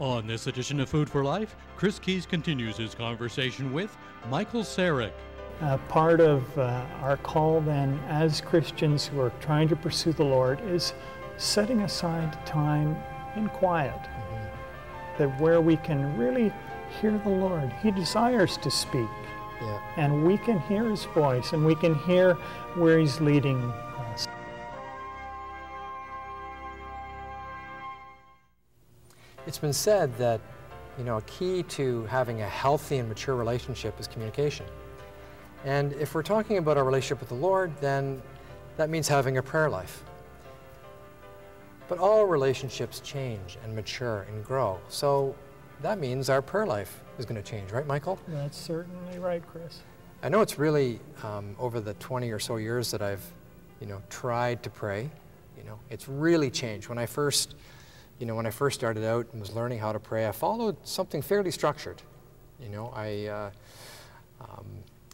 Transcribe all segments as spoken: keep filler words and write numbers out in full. On this edition of Food for Life, Chris Keyes continues his conversation with Michael Sarich. Uh, part of uh, our call then as Christians who are trying to pursue the Lord is setting aside time in quiet, mm-hmm. that where we can really hear the Lord. He desires to speak, yeah. and we can hear His voice, and we can hear where He's leading us. It's been said that, you know, a key to having a healthy and mature relationship is communication. And if we're talking about our relationship with the Lord, then that means having a prayer life. But all relationships change and mature and grow. So that means our prayer life is going to change, right, Michael? That's certainly right, Chris. I know it's really um, over the twenty or so years that I've, you know, tried to pray. You know, it's really changed. When I first, you know, when I first started out and was learning how to pray, I followed something fairly structured. You know, I. Uh, um,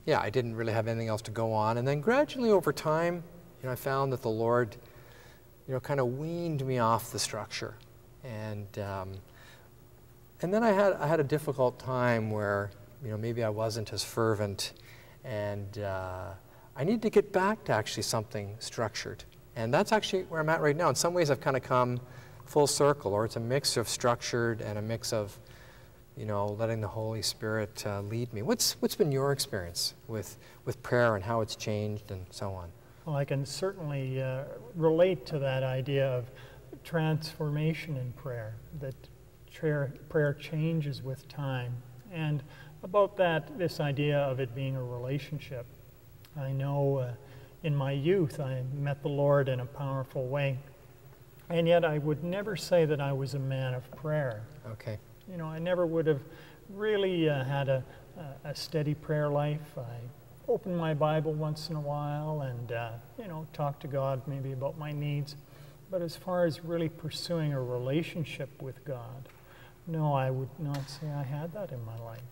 Yeah, I didn't really have anything else to go on. And then gradually over time, you know, I found that the Lord, you know, kind of weaned me off the structure. And, um, and then I had, I had a difficult time where, you know, maybe I wasn't as fervent. And uh, I need to get back to actually something structured. And that's actually where I'm at right now. In some ways, I've kind of come full circle, or it's a mix of structured and a mix of, you know, letting the Holy Spirit uh, lead me. What's, what's been your experience with, with prayer and how it's changed and so on? Well, I can certainly uh, relate to that idea of transformation in prayer, that prayer, prayer changes with time. And about that, this idea of it being a relationship. I know uh, in my youth, I met the Lord in a powerful way. And yet I would never say that I was a man of prayer. Okay. You know, I never would have really uh, had a, a steady prayer life. I opened my Bible once in a while and, uh, you know, talked to God maybe about my needs. But as far as really pursuing a relationship with God, no, I would not say I had that in my life.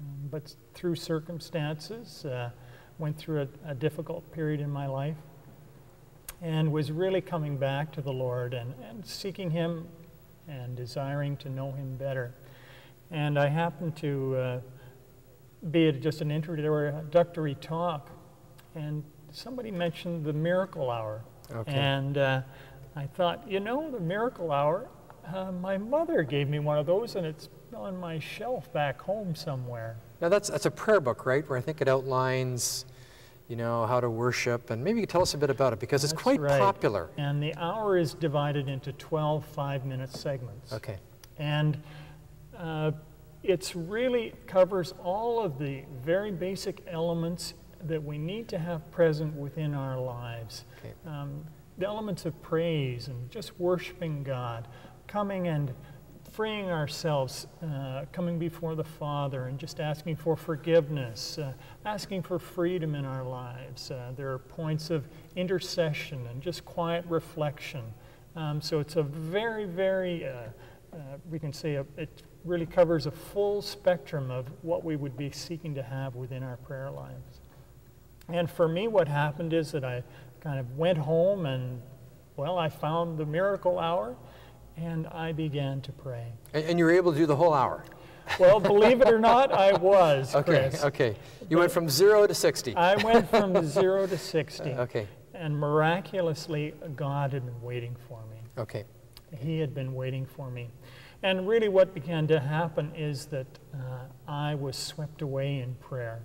Um, but through circumstances, uh, went through a, a difficult period in my life and was really coming back to the Lord and, and seeking Him and desiring to know Him better. And I happened to uh, be at just an introductory talk, and somebody mentioned the Miracle Hour. Okay. And uh, I thought, you know, the Miracle Hour, uh, my mother gave me one of those, and it's on my shelf back home somewhere. Now, that's, that's a prayer book, right, where I think it outlines, you know, how to worship, and maybe you could tell us a bit about it, because it's That's quite right. popular. And the hour is divided into twelve five-minute segments. Okay. And uh, it's really covers all of the very basic elements that we need to have present within our lives. Okay. Um, the elements of praise and just worshiping God, coming and freeing ourselves, uh, coming before the Father and just asking for forgiveness, uh, asking for freedom in our lives. Uh, there are points of intercession and just quiet reflection. Um, so it's a very, very, uh, uh, we can say a, it really covers a full spectrum of what we would be seeking to have within our prayer lives. And for me, what happened is that I kind of went home and, well, I found the Miracle Hour, and I began to pray. And you were able to do the whole hour? Well, believe it or not, I was, okay, Chris. Okay, okay. You but went from zero to sixty. I went from zero to sixty. Uh, okay. And miraculously, God had been waiting for me. Okay. He had been waiting for me. And really what began to happen is that uh, I was swept away in prayer,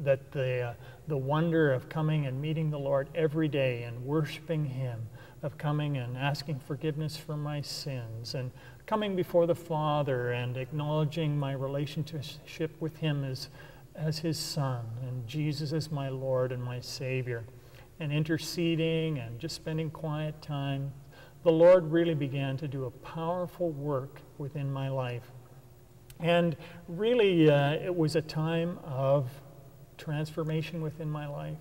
that the, uh, the wonder of coming and meeting the Lord every day and worshiping Him, of coming and asking forgiveness for my sins and coming before the Father and acknowledging my relationship with Him as, as His Son and Jesus as my Lord and my Savior, and interceding and just spending quiet time. The Lord really began to do a powerful work within my life. And really uh, it was a time of transformation within my life,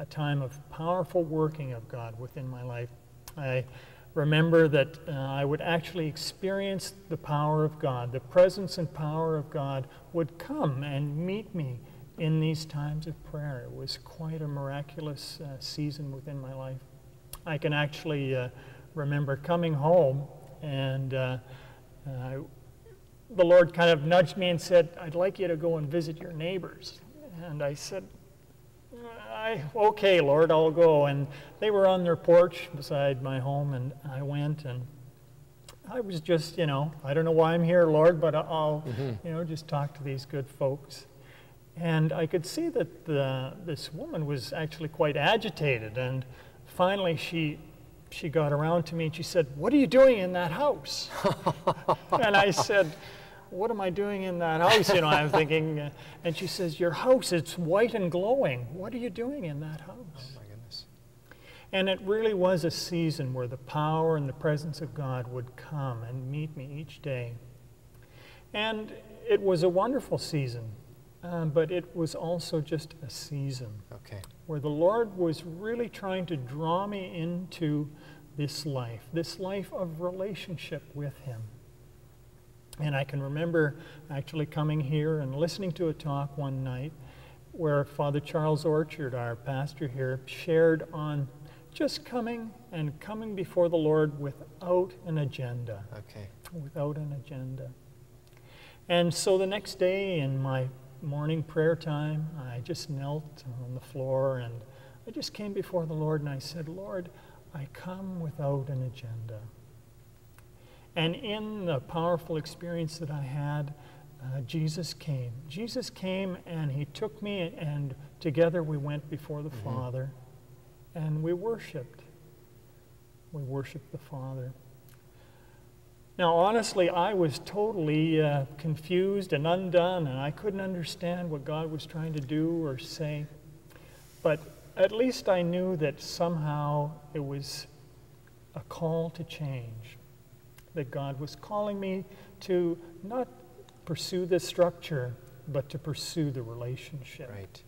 a time of powerful working of God within my life. I remember that uh, I would actually experience the power of God. The presence and power of God would come and meet me in these times of prayer. It was quite a miraculous uh, season within my life. I can actually uh, remember coming home and uh, I the Lord kind of nudged me and said, I'd like you to go and visit your neighbors. And I said, I, okay, Lord, I'll go. And they were on their porch beside my home, and I went, and I was just, you know, I don't know why I'm here, Lord, but I'll, mm-hmm. you know, just talk to these good folks. And I could see that the, this woman was actually quite agitated. And finally, she, she got around to me, and she said, what are you doing in that house? And I said, what am I doing in that house? You know, I'm thinking, uh, and she says, your house, it's white and glowing. What are you doing in that house? Oh, my goodness. And it really was a season where the power and the presence of God would come and meet me each day. And it was a wonderful season, um, but it was also just a season okay. where the Lord was really trying to draw me into this life, this life of relationship with Him. And I can remember actually coming here and listening to a talk one night where Father Charles Orchard, our pastor here, shared on just coming and coming before the Lord without an agenda. Okay. Without an agenda. And so the next day in my morning prayer time, I just knelt on the floor and I just came before the Lord and I said, Lord, I come without an agenda. And in the powerful experience that I had, uh, Jesus came. Jesus came and He took me and together we went before the mm-hmm. Father and we worshiped. We worshiped the Father. Now honestly, I was totally uh, confused and undone and I couldn't understand what God was trying to do or say. But at least I knew that somehow it was a call to change. That God was calling me to not pursue the structure, but to pursue the relationship. Right.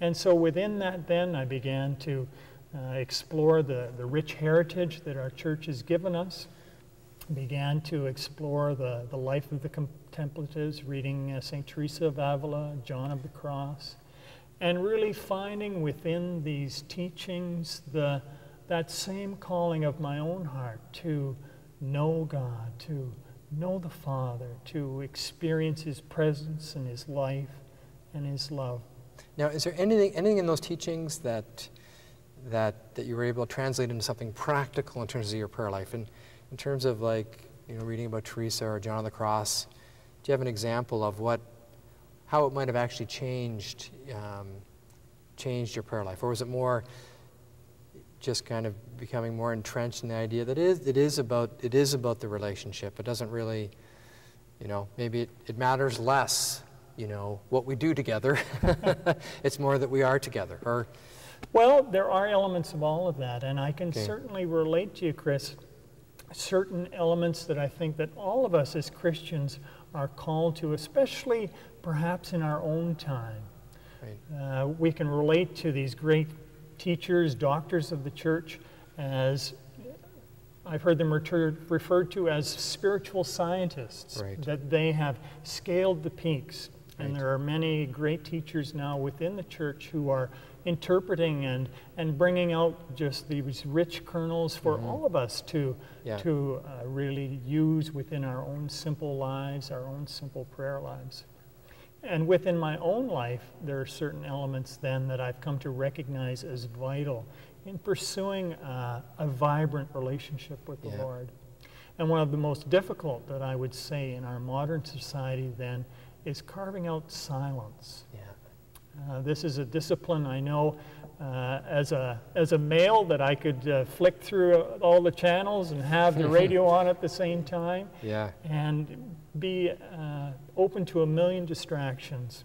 And so within that then, I began to uh, explore the, the rich heritage that our church has given us, began to explore the, the life of the contemplatives, reading uh, Saint Teresa of Avila, John of the Cross, and really finding within these teachings the, that same calling of my own heart to know God, to know the Father, to experience His presence and His life and His love. Now, is there anything, anything in those teachings that, that, that you were able to translate into something practical in terms of your prayer life? And in terms of, like, you know, reading about Teresa or John of the Cross, do you have an example of what, how it might have actually changed, um, changed your prayer life? Or was it more just kind of becoming more entrenched in the idea that it is, it is about it is about the relationship. It doesn't really, you know, maybe it, it matters less, you know, what we do together. It's more that we are together. Or, well, there are elements of all of that, and I can okay. certainly relate to you, Chris, certain elements that I think that all of us as Christians are called to, especially perhaps in our own time. Right. Uh, we can relate to these great teachers, doctors of the church, as I've heard them referred to as spiritual scientists, right. that they have scaled the peaks. Right. And there are many great teachers now within the church who are interpreting and, and bringing out just these rich kernels for mm-hmm. all of us to, yeah. to uh, really use within our own simple lives, our own simple prayer lives. And within my own life, there are certain elements then that I've come to recognize as vital in pursuing uh, a vibrant relationship with the yeah. Lord. And one of the most difficult that I would say in our modern society then is carving out silence. Yeah. Uh, this is a discipline I know uh, as, a, as a male that I could uh, flick through all the channels and have the radio on at the same time. Yeah. And be uh, open to a million distractions.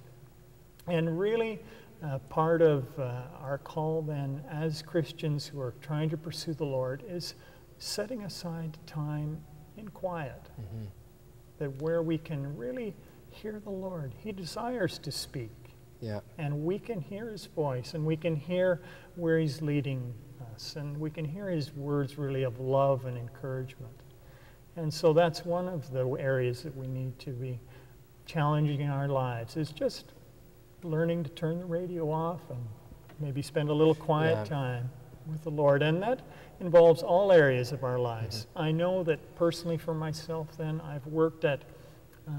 And really uh, part of uh, our call then as Christians who are trying to pursue the Lord is setting aside time in quiet, mm-hmm. that where we can really hear the Lord. He desires to speak. Yeah. And we can hear His voice and we can hear where He's leading us and we can hear His words really of love and encouragement. And so that's one of the areas that we need to be challenging in our lives, is just learning to turn the radio off and maybe spend a little quiet yeah. time with the Lord. And that involves all areas of our lives. Mm-hmm. I know that personally for myself then, I've worked at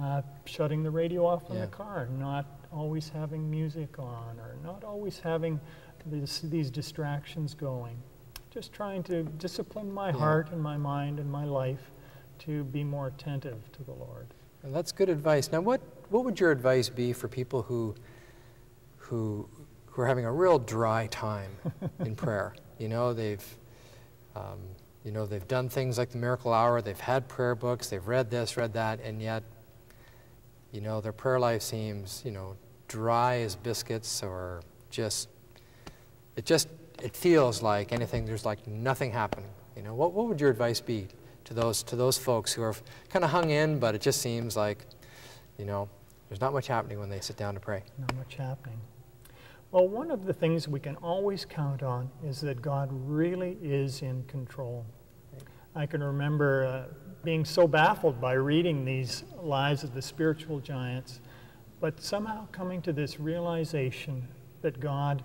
uh, shutting the radio off in yeah. the car, not always having music on, or not always having this, these distractions going. Just trying to discipline my yeah. heart and my mind and my life to be more attentive to the Lord. Well, that's good advice. Now, what, what would your advice be for people who, who, who are having a real dry time in prayer? You know, they've, um, you know, they've done things like the Miracle Hour, they've had prayer books, they've read this, read that, and yet, you know, their prayer life seems, you know, dry as biscuits, or just, it just, it feels like anything, there's like nothing happening. You know, what, what would your advice be to those, to those folks who are kind of hung in, but it just seems like, you know, there's not much happening when they sit down to pray? Not much happening. Well, one of the things we can always count on is that God really is in control. I can remember uh, being so baffled by reading these lives of the spiritual giants, but somehow coming to this realization that God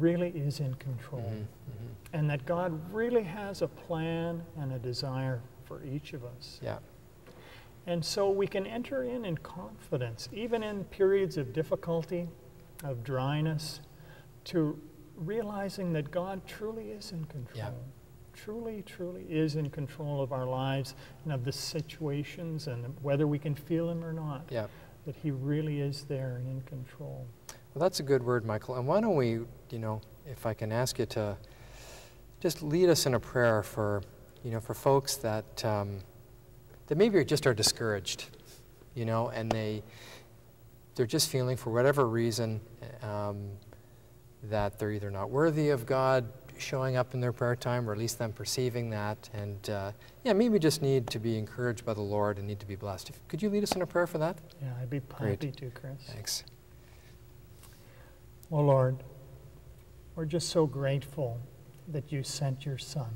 really is in control, mm-hmm, mm-hmm. and that God really has a plan and a desire for each of us. Yeah. And so we can enter in in confidence, even in periods of difficulty, of dryness, to realizing that God truly is in control. Yeah. Truly, truly is in control of our lives and of the situations, and whether we can feel Him or not, yeah. that He really is there and in control. Well, that's a good word, Michael. And why don't we, you know, if I can ask you to just lead us in a prayer for, you know, for folks that um, that maybe just are discouraged, you know, and they they're just feeling for whatever reason um, that they're either not worthy of God showing up in their prayer time, or at least them perceiving that, and uh, yeah, maybe just need to be encouraged by the Lord and need to be blessed. If, could you lead us in a prayer for that? Yeah, I'd be happy to, Chris. Thanks. Oh Lord, we're just so grateful that you sent your Son.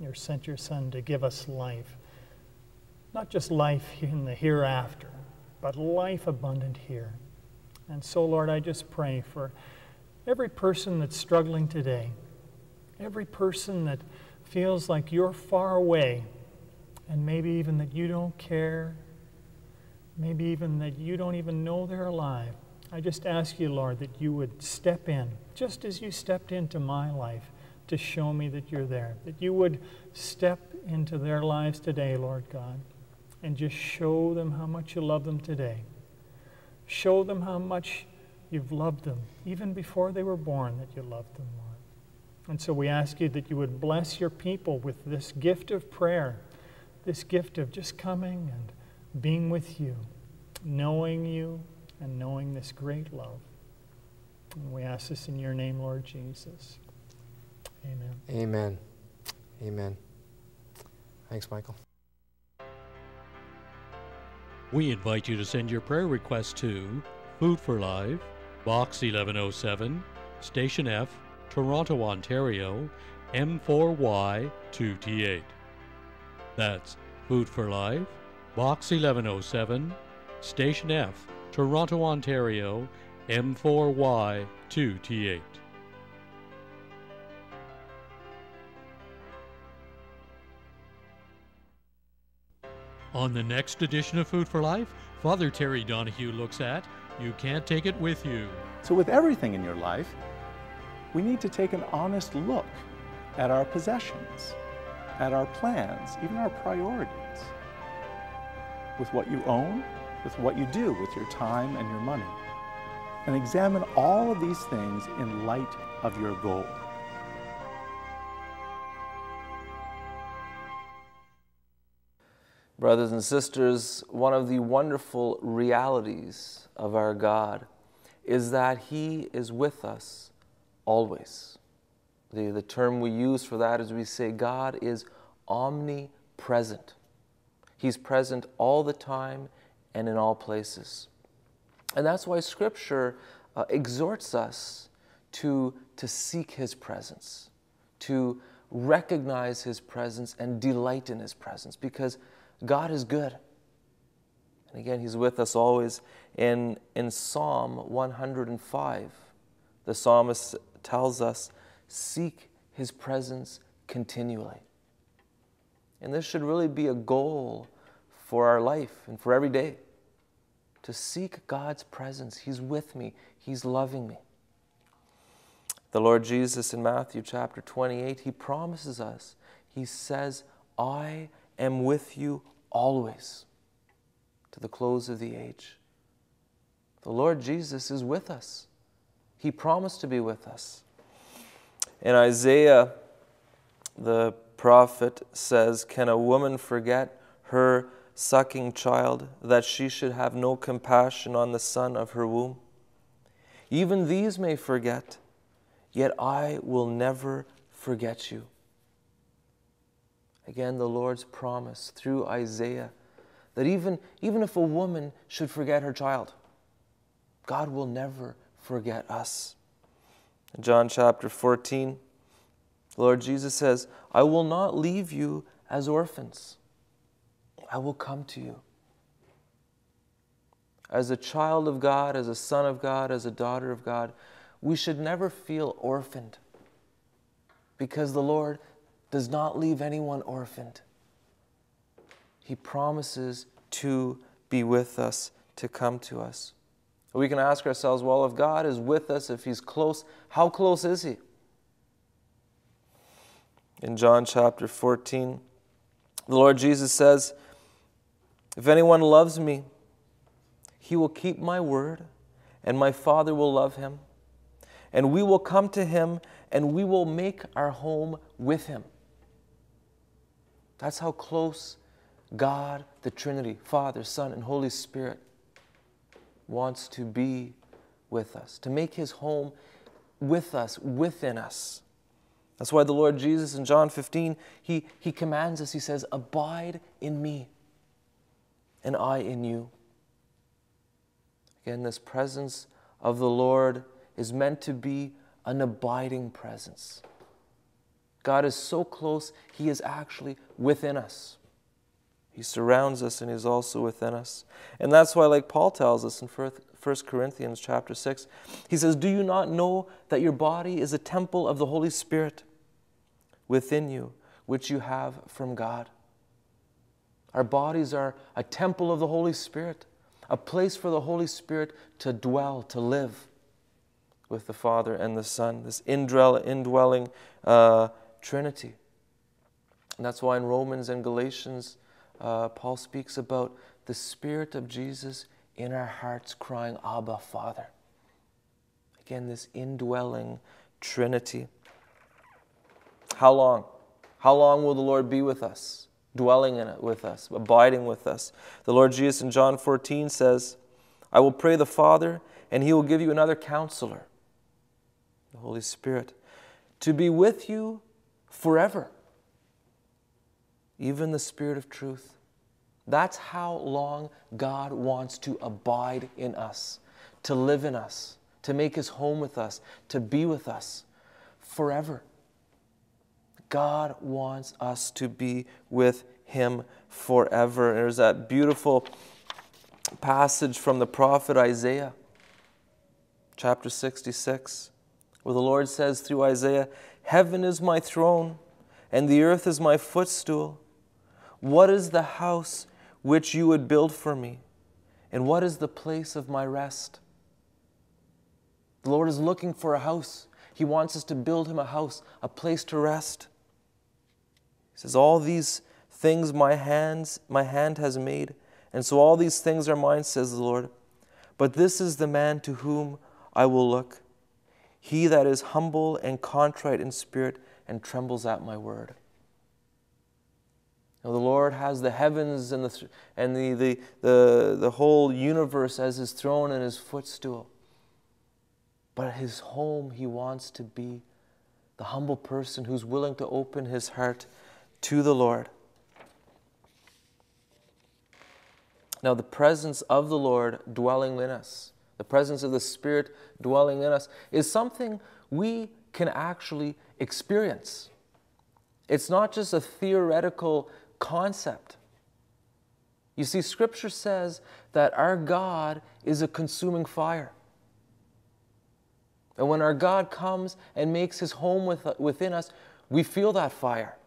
You sent your Son to give us life. Not just life in the hereafter, but life abundant here. And so, Lord, I just pray for every person that's struggling today, every person that feels like you're far away, and maybe even that you don't care, maybe even that you don't even know they're alive. I just ask you, Lord, that you would step in, just as you stepped into my life, to show me that you're there, that you would step into their lives today, Lord God, and just show them how much you love them today. Show them how much you've loved them, even before they were born, that you loved them, Lord. And so we ask you that you would bless your people with this gift of prayer, this gift of just coming and being with you, knowing you, and knowing this great love. And we ask this in your name, Lord Jesus. Amen. Amen. Amen. Thanks, Michael. We invite you to send your prayer requests to Food for Life, Box eleven oh seven, Station F, Toronto, Ontario, M four Y two T eight. That's Food for Life, Box eleven oh seven, Station F, Toronto, Ontario, M four Y two T eight. On the next edition of Food for Life, Father Terry Donohue looks at You Can't Take It With You. So with everything in your life, we need to take an honest look at our possessions, at our plans, even our priorities. With what you own, with what you do with your time and your money, and examine all of these things in light of your goal. Brothers and sisters, one of the wonderful realities of our God is that He is with us always. The, the term we use for that is we say God is omnipresent. He's present all the time and in all places. And that's why Scripture uh, exhorts us to, to seek His presence, to recognize His presence and delight in His presence, because God is good. And again, He's with us always. In, in Psalm one hundred and five, the psalmist tells us, seek His presence continually. And this should really be a goal for our life and for every day. to seek God's presence. He's with me. He's loving me. The Lord Jesus in Matthew chapter twenty-eight, he promises us. He says, I am with you always to the close of the age. The Lord Jesus is with us. He promised to be with us. And Isaiah, the prophet, says, can a woman forget her sucking child, that she should have no compassion on the son of her womb? Even these may forget, yet I will never forget you. Again, the Lord's promise through Isaiah that even, even if a woman should forget her child, God will never forget us. In John chapter fourteen, the Lord Jesus says, I will not leave you as orphans. I will come to you. As a child of God, as a son of God, as a daughter of God, we should never feel orphaned, because the Lord does not leave anyone orphaned. He promises to be with us, to come to us. We can ask ourselves, well, if God is with us, if he's close, how close is he? In John chapter fourteen, the Lord Jesus says, if anyone loves me, he will keep my word, and my Father will love him, and we will come to him, and we will make our home with him. That's how close God, the Trinity, Father, Son, and Holy Spirit, wants to be with us, to make his home with us, within us. That's why the Lord Jesus in John fifteen, he, he commands us, he says, abide in me and I in you. Again, this presence of the Lord is meant to be an abiding presence. God is so close, he is actually within us. He surrounds us and he's also within us. And that's why, like Paul tells us in First Corinthians chapter six, he says, do you not know that your body is a temple of the Holy Spirit within you, which you have from God? Our bodies are a temple of the Holy Spirit, a place for the Holy Spirit to dwell, to live with the Father and the Son, this indwelling uh, Trinity. And that's why in Romans and Galatians, Uh, Paul speaks about the Spirit of Jesus in our hearts crying, Abba, Father. Again, this indwelling Trinity. How long? How long will the Lord be with us, dwelling in it with us, abiding with us? The Lord Jesus in John fourteen says, I will pray the Father, and he will give you another counselor, the Holy Spirit, to be with you forever. Even the Spirit of truth. That's how long God wants to abide in us, to live in us, to make his home with us, to be with us forever. God wants us to be with him forever. And there's that beautiful passage from the prophet Isaiah, chapter sixty-six, where the Lord says through Isaiah, heaven is my throne, and the earth is my footstool. What is the house which you would build for me? And what is the place of my rest? The Lord is looking for a house. He wants us to build him a house, a place to rest. He says, all these things my hands, my hand has made, and so all these things are mine, says the Lord. But this is the man to whom I will look, he that is humble and contrite in spirit and trembles at my word. Now the Lord has the heavens and the and the, the, the, the whole universe as his throne and his footstool. But at his home, he wants to be the humble person who's willing to open his heart to the Lord. Now the presence of the Lord dwelling in us, the presence of the Spirit dwelling in us, is something we can actually experience. It's not just a theoretical concept. You see, Scripture says that our God is a consuming fire. And when our God comes and makes his home with, within us, we feel that fire.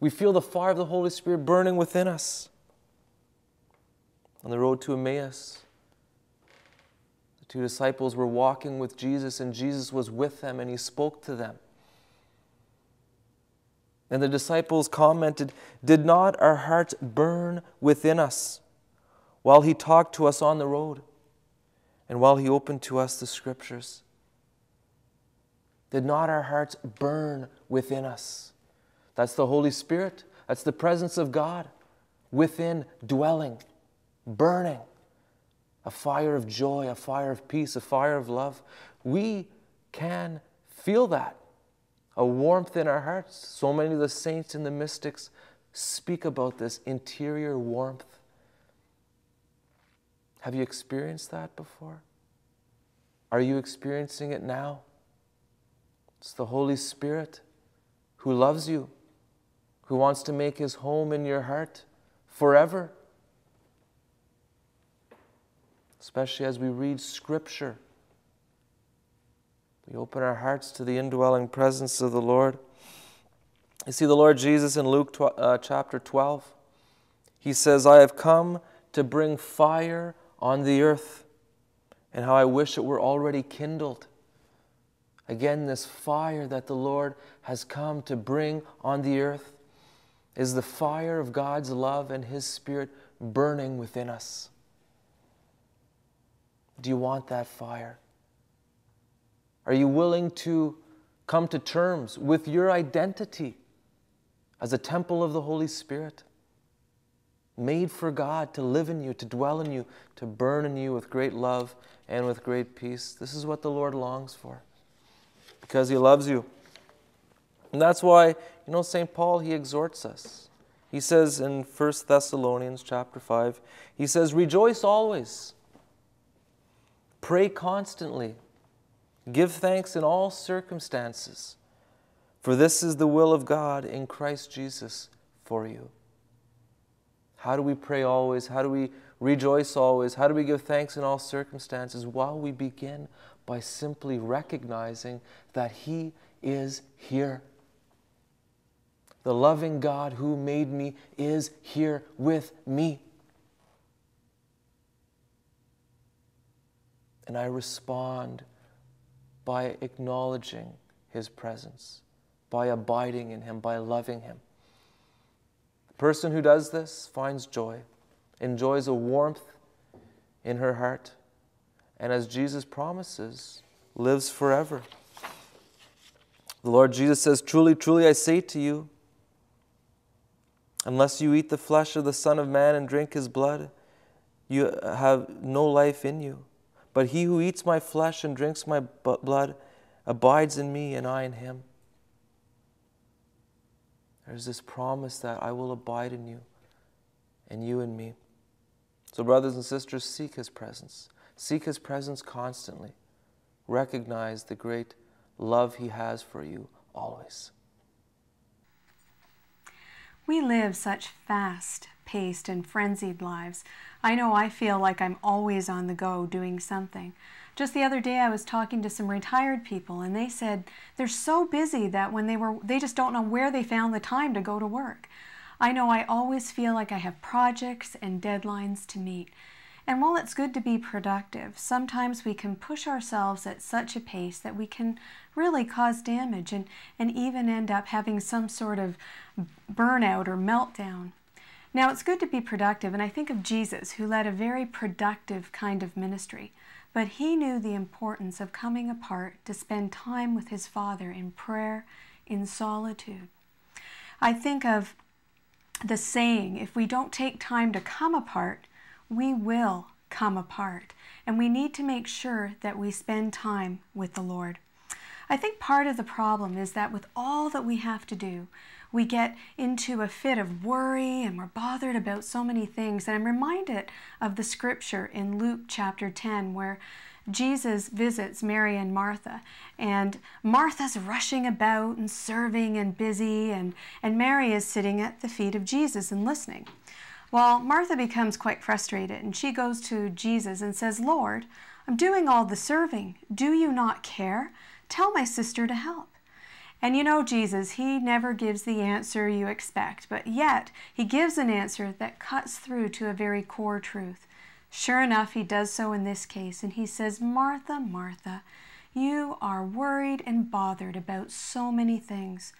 We feel the fire of the Holy Spirit burning within us. On the road to Emmaus, Two disciples were walking with Jesus, and Jesus was with them, and he spoke to them. And the disciples commented, "Did not our hearts burn within us while he talked to us on the road and while he opened to us the scriptures?" Did not our hearts burn within us? That's the Holy Spirit. That's the presence of God within, dwelling, burning. A fire of joy, a fire of peace, a fire of love. We can feel that, a warmth in our hearts. So many of the saints and the mystics speak about this interior warmth. Have you experienced that before? Are you experiencing it now? It's the Holy Spirit who loves you, who wants to make his home in your heart forever. Especially as we read Scripture, we open our hearts to the indwelling presence of the Lord. You see, the Lord Jesus in Luke uh, chapter twelve, he says, "I have come to bring fire on the earth, and how I wish it were already kindled." Again, this fire that the Lord has come to bring on the earth is the fire of God's love and his Spirit burning within us. Do you want that fire? Are you willing to come to terms with your identity as a temple of the Holy Spirit, made for God to live in you, to dwell in you, to burn in you with great love and with great peace? This is what the Lord longs for, because he loves you. And that's why, you know, Saint Paul, he exhorts us. He says in First Thessalonians chapter five, he says, "Rejoice always. Pray constantly. Give thanks in all circumstances, for this is the will of God in Christ Jesus for you." How do we pray always? How do we rejoice always? How do we give thanks in all circumstances? Well, we begin by simply recognizing that he is here. The loving God who made me is here with me. And I respond by acknowledging his presence, by abiding in him, by loving him. The person who does this finds joy, enjoys a warmth in her heart, and as Jesus promises, lives forever. The Lord Jesus says, "Truly, truly, I say to you, unless you eat the flesh of the Son of Man and drink his blood, you have no life in you. But he who eats my flesh and drinks my blood abides in me, and I in him." There's this promise that I will abide in you, and you in me. So brothers and sisters, seek his presence. Seek his presence constantly. Recognize the great love he has for you always. We live such fast-paced and frenzied lives. I know I feel like I'm always on the go doing something. Just the other day I was talking to some retired people, and they said they're so busy that when they were, they just don't know where they found the time to go to work. I know I always feel like I have projects and deadlines to meet. And while it's good to be productive, sometimes we can push ourselves at such a pace that we can really cause damage and, and even end up having some sort of burnout or meltdown. Now, it's good to be productive, and I think of Jesus, who led a very productive kind of ministry, but he knew the importance of coming apart to spend time with his Father in prayer, in solitude. I think of the saying, if we don't take time to come apart, we will come apart, and we need to make sure that we spend time with the Lord. I think part of the problem is that with all that we have to do, we get into a fit of worry, and we're bothered about so many things. And I'm reminded of the scripture in Luke chapter ten, where Jesus visits Mary and Martha, and Martha's rushing about and serving and busy, and, and Mary is sitting at the feet of Jesus and listening. Well, Martha becomes quite frustrated, and she goes to Jesus and says, "Lord, I'm doing all the serving. Do you not care? Tell my sister to help." And you know Jesus, he never gives the answer you expect, but yet he gives an answer that cuts through to a very core truth. Sure enough, he does so in this case, and he says, "Martha, Martha, you are worried and bothered about so many things,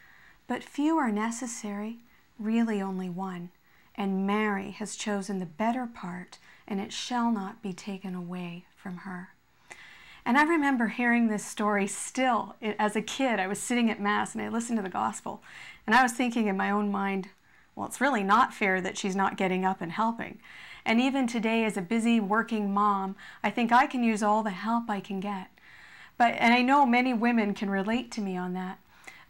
but few are necessary, really only one. And Mary has chosen the better part, and it shall not be taken away from her." And I remember hearing this story still as a kid. I was sitting at Mass and I listened to the gospel, and I was thinking in my own mind, well, it's really not fair that she's not getting up and helping. And even today, as a busy working mom, I think I can use all the help I can get. But, and I know many women can relate to me on that.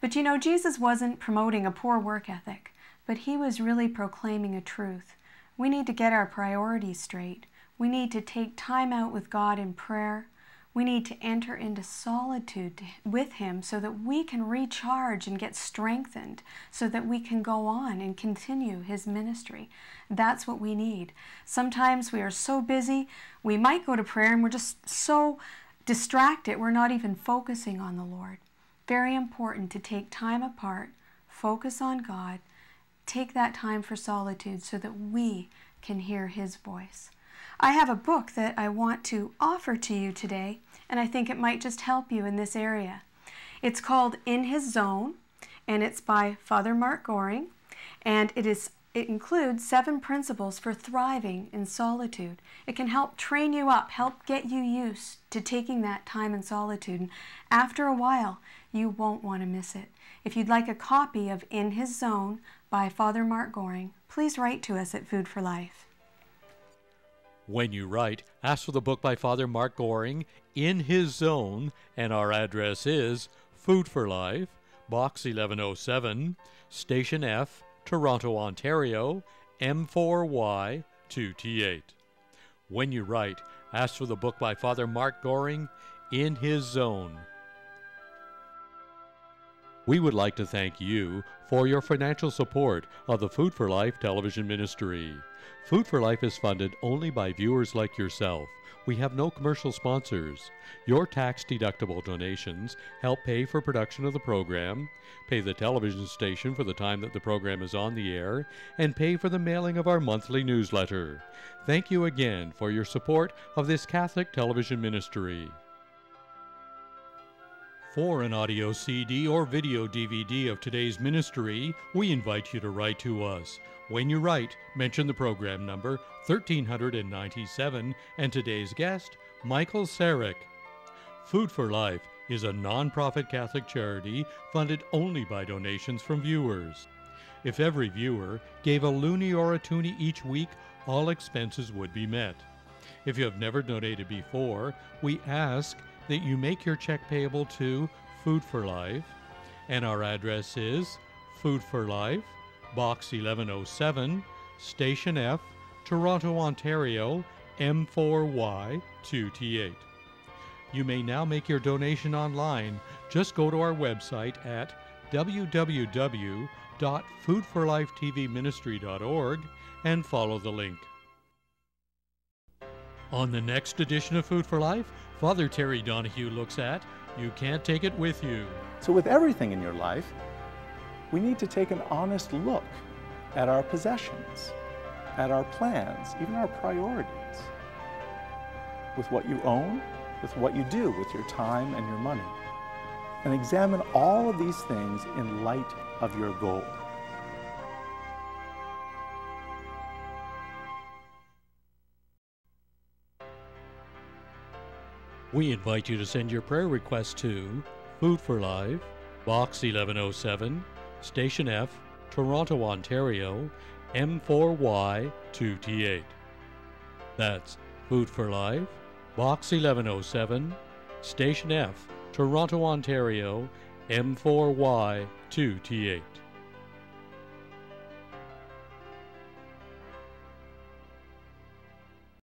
But you know, Jesus wasn't promoting a poor work ethic, but he was really proclaiming a truth. We need to get our priorities straight. We need to take time out with God in prayer. We need to enter into solitude with him so that we can recharge and get strengthened, so that we can go on and continue his ministry. That's what we need. Sometimes we are so busy, we might go to prayer and we're just so distracted, we're not even focusing on the Lord. Very important to take time apart, focus on God, take that time for solitude so that we can hear his voice. I have a book that I want to offer to you today, and I think it might just help you in this area. It's called In His Zone, and it's by Father Mark Goring, and it is it includes seven principles for thriving in solitude. It can help train you up, help get you used to taking that time in solitude. And after a while, you won't want to miss it. If you'd like a copy of In His Zone by Father Mark Goring, please write to us at Food for Life. When you write, ask for the book by Father Mark Goring, In His Zone, and our address is Food for Life, Box eleven oh seven, Station F, Toronto, Ontario, M four Y two T eight. When you write, ask for the book by Father Mark Goring, In His Zone. We would like to thank you for your financial support of the Food for Life television ministry. Food for Life is funded only by viewers like yourself. We have no commercial sponsors. Your tax-deductible donations help pay for production of the program, pay the television station for the time that the program is on the air, and pay for the mailing of our monthly newsletter. Thank you again for your support of this Catholic television ministry. For an audio C D or video D V D of today's ministry, we invite you to write to us. When you write, mention the program number one three nine seven and today's guest, Michael Sarich. Food for Life is a non-profit Catholic charity funded only by donations from viewers. If every viewer gave a loonie or a toonie each week, all expenses would be met. If you have never donated before, we ask that you make your check payable to Food for Life, and our address is Food for Life, Box eleven oh seven, Station F, Toronto, Ontario, M four Y two T eight. You may now make your donation online. Just go to our website at w w w dot food for life t v ministry dot org and follow the link. On the next edition of Food for Life, Father Terry Donohue looks at You Can't Take It With You. So with everything in your life, we need to take an honest look at our possessions, at our plans, even our priorities. With what you own, with what you do, with your time and your money. And examine all of these things in light of your goal. We invite you to send your prayer request to Food for Life, Box eleven oh seven, Station F, Toronto, Ontario, M four Y two T eight. That's Food for Life, Box eleven oh seven, Station F, Toronto, Ontario, M four Y two T eight.